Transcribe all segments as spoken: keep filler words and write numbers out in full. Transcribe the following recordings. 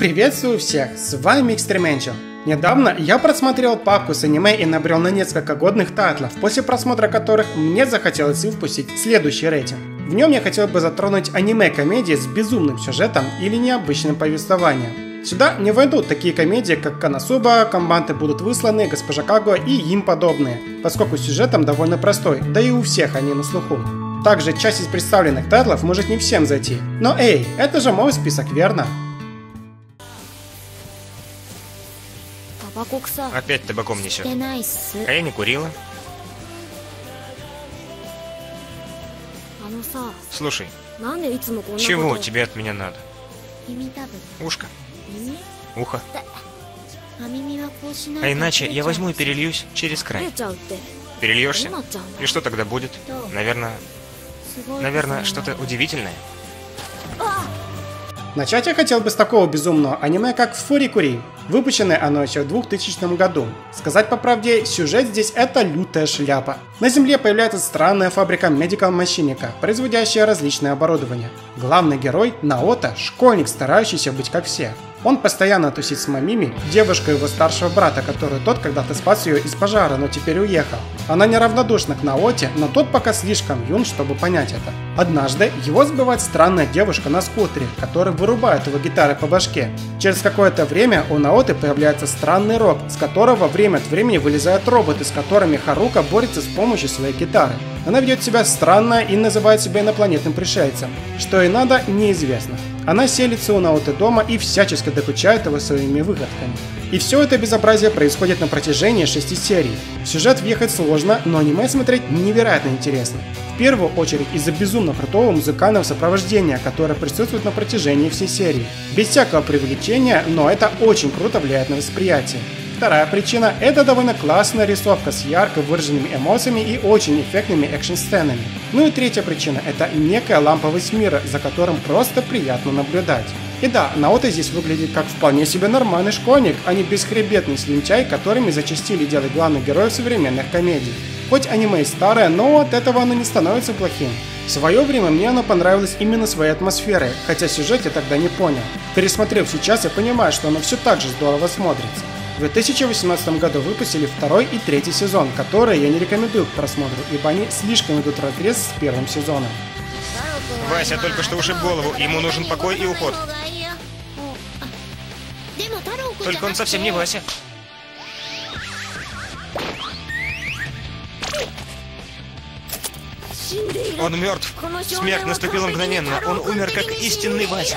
Приветствую всех, с вами eXtreamAngel. Недавно я просмотрел папку с аниме и набрел на несколько годных тайтлов, после просмотра которых мне захотелось выпустить следующий рейтинг. В нем я хотел бы затронуть аниме-комедии с безумным сюжетом или необычным повествованием. Сюда не войдут такие комедии, как Коносуба, Камбанты Будут Высланы, Госпожа Кагуа и им подобные, поскольку сюжетом довольно простой, да и у всех они на слуху. Также часть из представленных тайтлов может не всем зайти. Но эй, это же мой список, верно? Опять табаком несет. А я не курила. Слушай, чего тебе от меня надо? Ушко. Ухо. А иначе я возьму и перельюсь через край. Перельешься? И что тогда будет? Наверное... Наверное, что-то удивительное. Начать я хотел бы с такого безумного аниме, как Furi Kuri. Выпущенное оно еще в двухтысячном году. Сказать по правде, сюжет здесь это лютая шляпа. На земле появляется странная фабрика медикал-мошенника, производящая различное оборудование. Главный герой Наото – школьник, старающийся быть как все. Он постоянно тусит с Мамими, девушкой его старшего брата, которую тот когда-то спас ее из пожара, но теперь уехал. Она неравнодушна к Наоте, но тот пока слишком юн, чтобы понять это. Однажды его сбивает странная девушка на скутере, который вырубает его гитарой по башке. Через какое-то время у Наоты появляется странный рок, с которого время от времени вылезают роботы, с которыми Харука борется с помощью своей гитары. Она ведет себя странно и называет себя инопланетным пришельцем. Что и надо, неизвестно. Она селится у Наоты дома и всячески докучает его своими выходками. И все это безобразие происходит на протяжении шести серий. В сюжет въехать сложно, но аниме смотреть невероятно интересно. В первую очередь из-за безумно крутого музыкального сопровождения, которое присутствует на протяжении всей серии. Без всякого преувеличения, но это очень круто влияет на восприятие. Вторая причина – это довольно классная рисовка с ярко выраженными эмоциями и очень эффектными экшн-сценами. Ну и третья причина – это некая ламповость мира, за которым просто приятно наблюдать. И да, Наото здесь выглядит как вполне себе нормальный школьник, а не бесхребетный слюнтяй, которыми зачастили делать главных героев современных комедий. Хоть аниме и старое, но от этого оно не становится плохим. В свое время мне оно понравилось именно своей атмосферой, хотя сюжет я тогда не понял. Пересмотрев сейчас, я понимаю, что оно все так же здорово смотрится. В две тысячи восемнадцатом году выпустили второй и третий сезон, которые я не рекомендую к просмотру, ибо они слишком идут в разрез с первым сезоном. Вася только что ушиб голову, ему нужен покой и уход. Только он совсем не Вася. Он мертв. Смерть наступила мгновенно. Он умер как истинный Вася.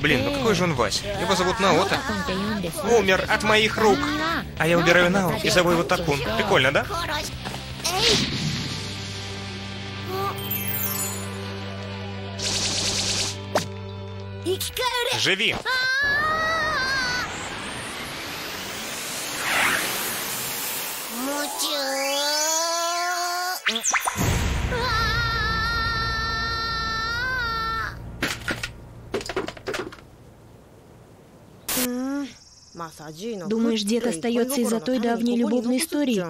Блин, ну какой же он Вася? Его зовут Наото. Умер от моих рук. А я убираю Нао и зову его Такун. Прикольно, да? Живи! Думаешь, дед остается из-за той давней любовной истории?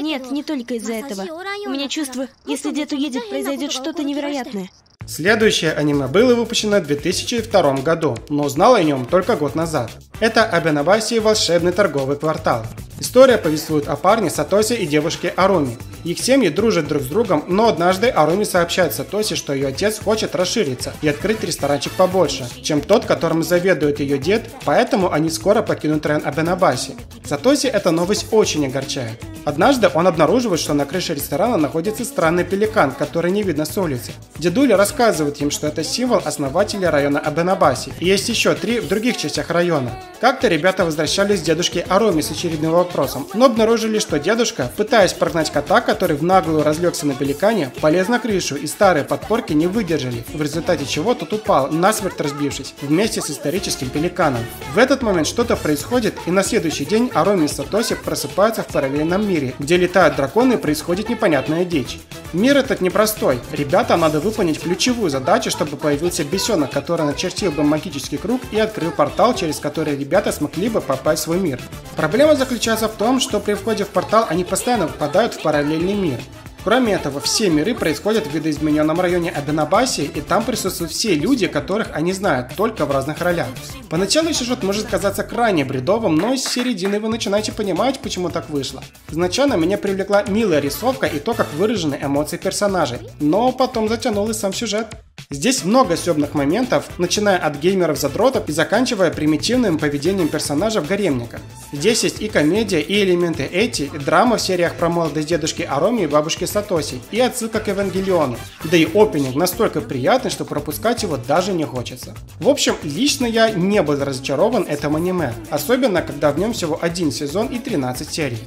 Нет, не только из-за этого. У меня чувство, если дед уедет, произойдет что-то невероятное. Следующее аниме было выпущено в две тысячи втором году, но узнал о нем только год назад. Это Абенобаси «Волшебный торговый квартал». История повествует о парне Сатоси и девушке Аруми. Их семьи дружат друг с другом, но однажды Аруми сообщает Сатоси, что ее отец хочет расшириться и открыть ресторанчик побольше, чем тот, которым заведует ее дед, поэтому они скоро покинут район Абенобаси. Сатоси эта новость очень огорчает. Однажды он обнаруживает, что на крыше ресторана находится странный пеликан, который не видно с улицы. Дедуля рассказывает им, что это символ основателя района Абенобаси, и есть еще три в других частях района. Как-то ребята возвращались к дедушке Аруми с очередным вопросом, но обнаружили, что дедушка, пытаясь прогнать кота, который в наглую разлегся на пеликане, полез на крышу, и старые подпорки не выдержали, в результате чего тот упал, насмерть разбившись, вместе с историческим пеликаном. В этот момент что-то происходит, и на следующий день Аруми и Сатоси просыпаются в параллельном мире, где летают драконы и происходит непонятная дичь. Мир этот непростой. Ребятам надо выполнить ключевую задачу, чтобы появился бесенок, который начертил бы магический круг и открыл портал, через который ребята смогли бы попасть в свой мир. Проблема заключается в том, что при входе в портал они постоянно попадают в параллельный мир. Кроме этого, все миры происходят в видоизмененном районе Абенобаси, и там присутствуют все люди, которых они знают, только в разных ролях. Поначалу сюжет может казаться крайне бредовым, но с середины вы начинаете понимать, почему так вышло. Изначально меня привлекла милая рисовка и то, как выражены эмоции персонажей, но потом затянул и сам сюжет. Здесь много съемных моментов, начиная от геймеров-задротов и заканчивая примитивным поведением персонажа в гаремника. Здесь есть и комедия, и элементы эти, и драма в сериях про молодость дедушки Ароми и бабушки Сатоси, и отсылка к Евангелиону. Да и опенинг настолько приятный, что пропускать его даже не хочется. В общем, лично я не был разочарован этим аниме, особенно когда в нем всего один сезон и тринадцать серий.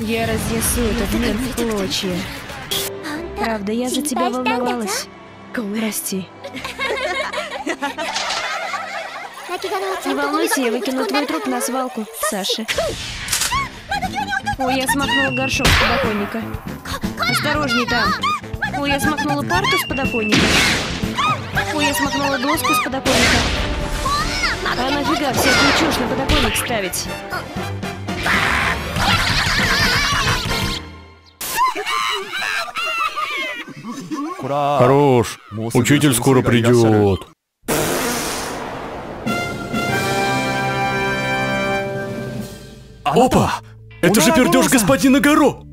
Я разнесу этот мир в клочья. Правда, я за тебя волновалась. Расти. Не волнуйся, я выкину твой труп на свалку, Саша. Ой, я смахнула горшок с подоконника. Осторожней там. Ой, я смахнула парту с подоконника. Ой, я смахнула доску с подоконника. А нафига всякую чушь на подоконник ставить? Хорош, учитель скоро придет. Опа! Это же пердеж господина Гору!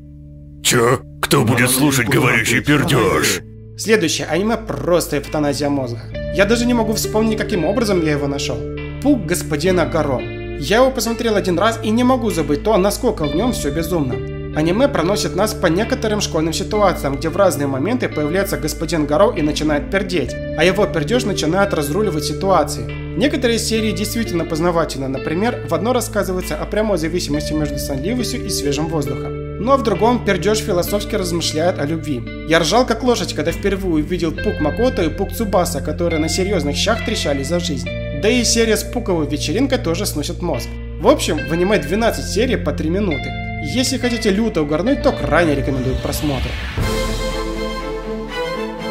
Че? Кто будет слушать говорящий пердеж? Следующее аниме просто эвтаназия мозга. Я даже не могу вспомнить, каким образом я его нашел. Пук господина Гору. Я его посмотрел один раз и не могу забыть то, насколько в нем все безумно. Аниме проносит нас по некоторым школьным ситуациям, где в разные моменты появляется господин Гору и начинает пердеть, а его пердеж начинает разруливать ситуации. Некоторые серии действительно познавательны, например, в одной рассказывается о прямой зависимости между сонливостью и свежим воздухом, но в другом пердеж философски размышляет о любви. Я ржал как лошадь, когда впервые увидел Пук Макото и Пук Цубаса, которые на серьезных щах трещались за жизнь. Да и серия с Пуковой вечеринкой тоже сносит мозг. В общем, в аниме двенадцать серий по три минуты. Если хотите люто угорнуть, то крайне рекомендую просмотр.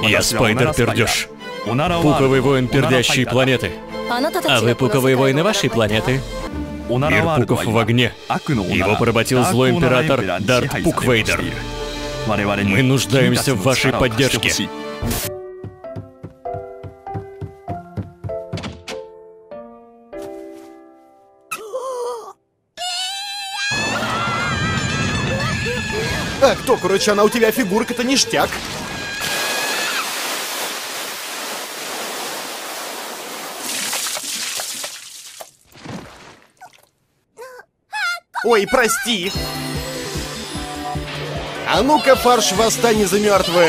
Я спайдер-пердеж. Пуковый воин пердящей планеты. А вы пуковые воины вашей планеты. Мир пуков в огне. Его поработил злой император Дарт Пуквейдер. Мы нуждаемся в вашей поддержке. А кто, короче, она у тебя фигурка-то ништяк. Ой, прости. А ну-ка, фарш, восстань из мертвых.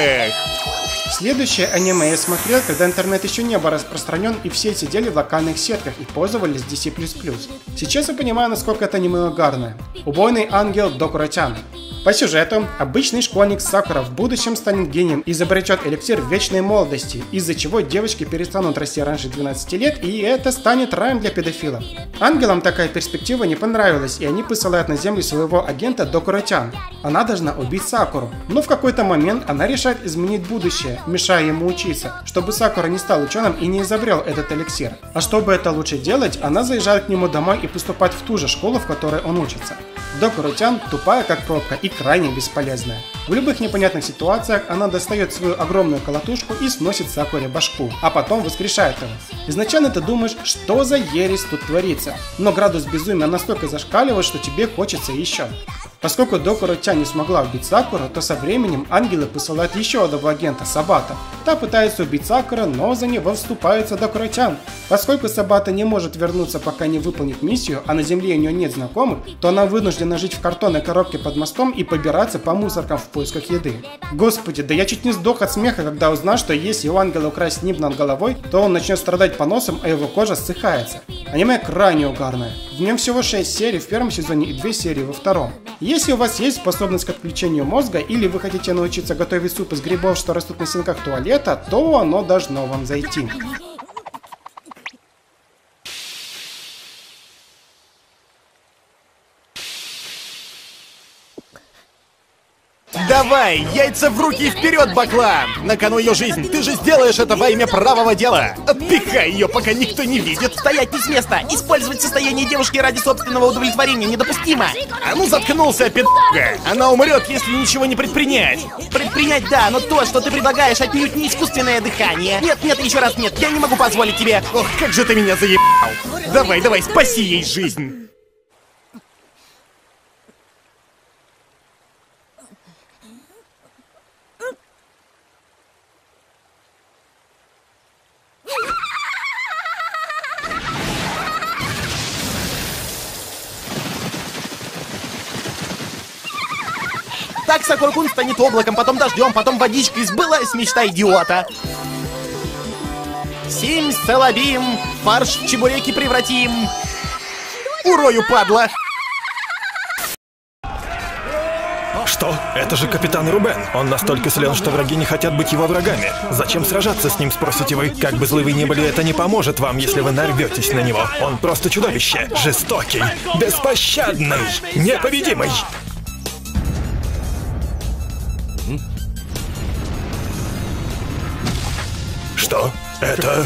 Следующее аниме я смотрел, когда интернет еще не был распространен, и все сидели в локальных сетках и пользовались ди си плюс плюс. Сейчас я понимаю, насколько это аниме угарное. Убойный ангел Докуро-чан. По сюжету, обычный школьник Сакура в будущем станет гением и изобретет эликсир вечной молодости, из-за чего девочки перестанут расти раньше двенадцати лет, и это станет раем для педофилов. Ангелам такая перспектива не понравилась, и они посылают на землю своего агента Докуро-чан. Она должна убить Сакуру, но в какой-то момент она решает изменить будущее, мешая ему учиться, чтобы Сакура не стал ученым и не изобрел этот эликсир. А чтобы это лучше делать, она заезжает к нему домой и поступает в ту же школу, в которой он учится. Докуро-чан тупая как пробка и крайне бесполезная. В любых непонятных ситуациях она достает свою огромную колотушку и сносит Сакуре башку, а потом воскрешает его. Изначально ты думаешь, что за ересь тут творится, но градус безумия настолько зашкаливает, что тебе хочется еще. Поскольку Докуро-чан не смогла убить Сакуру, то со временем ангелы посылают еще одного агента, Сабата. Та пытается убить Сакуру, но за него вступается Докуро-чан. Поскольку Сабата не может вернуться, пока не выполнит миссию, а на земле у нее нет знакомых, то она вынуждена жить в картонной коробке под мостом и побираться по мусоркам в поисках еды. Господи, да я чуть не сдох от смеха, когда узнал, что если у ангела украсть нимб над головой, то он начнет страдать поносом, а его кожа ссыхается. Аниме крайне угарное. В нем всего шесть серий в первом сезоне и две серии во втором. Если у вас есть способность к отключению мозга или вы хотите научиться готовить суп из грибов, что растут на стенках туалета, то оно должно вам зайти. Давай, яйца в руки и вперед, Бакла! На кону ее жизнь, ты же сделаешь это во имя правого дела! Отпихай ее, пока никто не видит! Стоять не с места! Использовать состояние девушки ради собственного удовлетворения недопустимо! А ну заткнулся, пи***га! Она умрет, если ничего не предпринять! Предпринять, да, но то, что ты предлагаешь, отнюдь не искусственное дыхание! Нет, нет, еще раз нет, я не могу позволить тебе! Ох, как же ты меня заебал! Давай, давай, спаси ей жизнь! Так Сакура-кун станет облаком, потом дождем, потом водичкой. Сбылась мечта идиота. Сим салабим, фарш в чебуреки превратим. Урою, падла! Что? Это же капитан Рубен. Он настолько силен, что враги не хотят быть его врагами. Зачем сражаться с ним, спросите вы? Как бы злы вы ни были, это не поможет вам, если вы нарветесь на него. Он просто чудовище. Жестокий, беспощадный, непобедимый. Что? Это...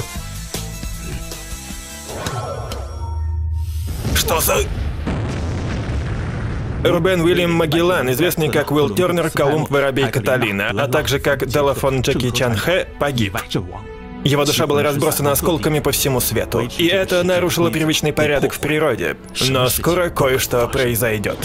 Что за... Рубен Уильям Магеллан, известный как Уилл Тернер, Колумб, Воробей Каталина, а также как Делафон Джеки Чан Хэ, погиб. Его душа была разбросана осколками по всему свету, и это нарушило привычный порядок в природе. Но скоро кое-что произойдет.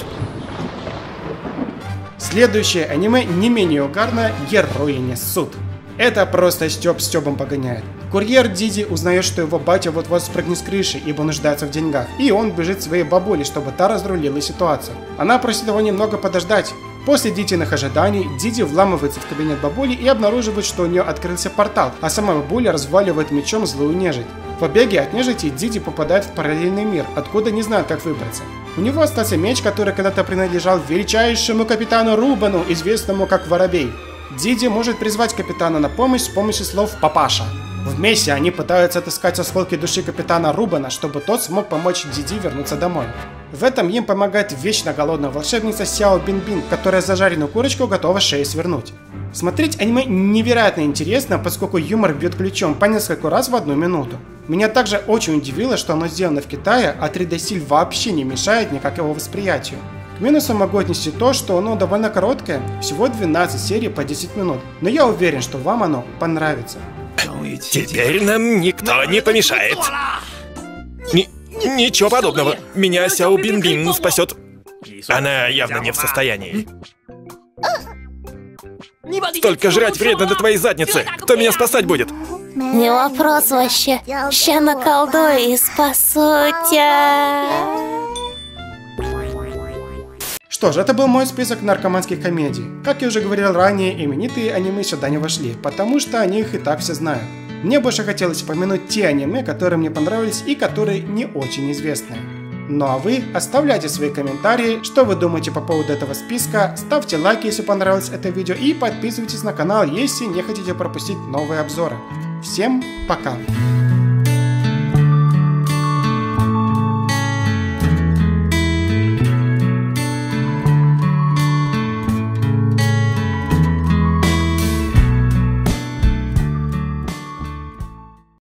Следующее аниме не менее угарно — «Герои не ссут». Это просто Стёб Стёбом погоняет. Курьер Диди узнает, что его батя вот-вот спрыгнет с крыши, ибо нуждается в деньгах, и он бежит своей бабуле, чтобы та разрулила ситуацию. Она просит его немного подождать. После длительных ожиданий Диди вламывается в кабинет бабули и обнаруживает, что у нее открылся портал, а сама бабуля разваливает мечом злую нежить. В побеге от нежити Диди попадает в параллельный мир, откуда не знает, как выбраться. У него остался меч, который когда-то принадлежал величайшему капитану Рубену, известному как Воробей. Диди может призвать капитана на помощь с помощью слов «папаша». Вместе они пытаются отыскать осколки души капитана Рубена, чтобы тот смог помочь Диди вернуться домой. В этом им помогает вечно голодная волшебница Сяо Бинбин, которая за жареную курочку готова шею свернуть. Смотреть аниме невероятно интересно, поскольку юмор бьет ключом по несколько раз в одну минуту. Меня также очень удивило, что оно сделано в Китае, а три дэ-стиль вообще не мешает никак его восприятию. К минусу могу отнести то, что оно довольно короткое, всего двенадцать серий по десять минут, но я уверен, что вам оно понравится. Теперь нам никто не помешает. Ни ничего подобного. Меня Сяо Бинбин спасет. Она явно не в состоянии. Только жрать вредно до твоей задницы. Кто меня спасать будет? Не вопрос вообще. Ща наколдую и спасу тебя. Что ж, это был мой список наркоманских комедий. Как я уже говорил ранее, именитые аниме сюда не вошли, потому что о них и так все знают. Мне больше хотелось упомянуть те аниме, которые мне понравились и которые не очень известны. Ну а вы оставляйте свои комментарии, что вы думаете по поводу этого списка, ставьте лайки, если понравилось это видео, и подписывайтесь на канал, если не хотите пропустить новые обзоры. Всем пока!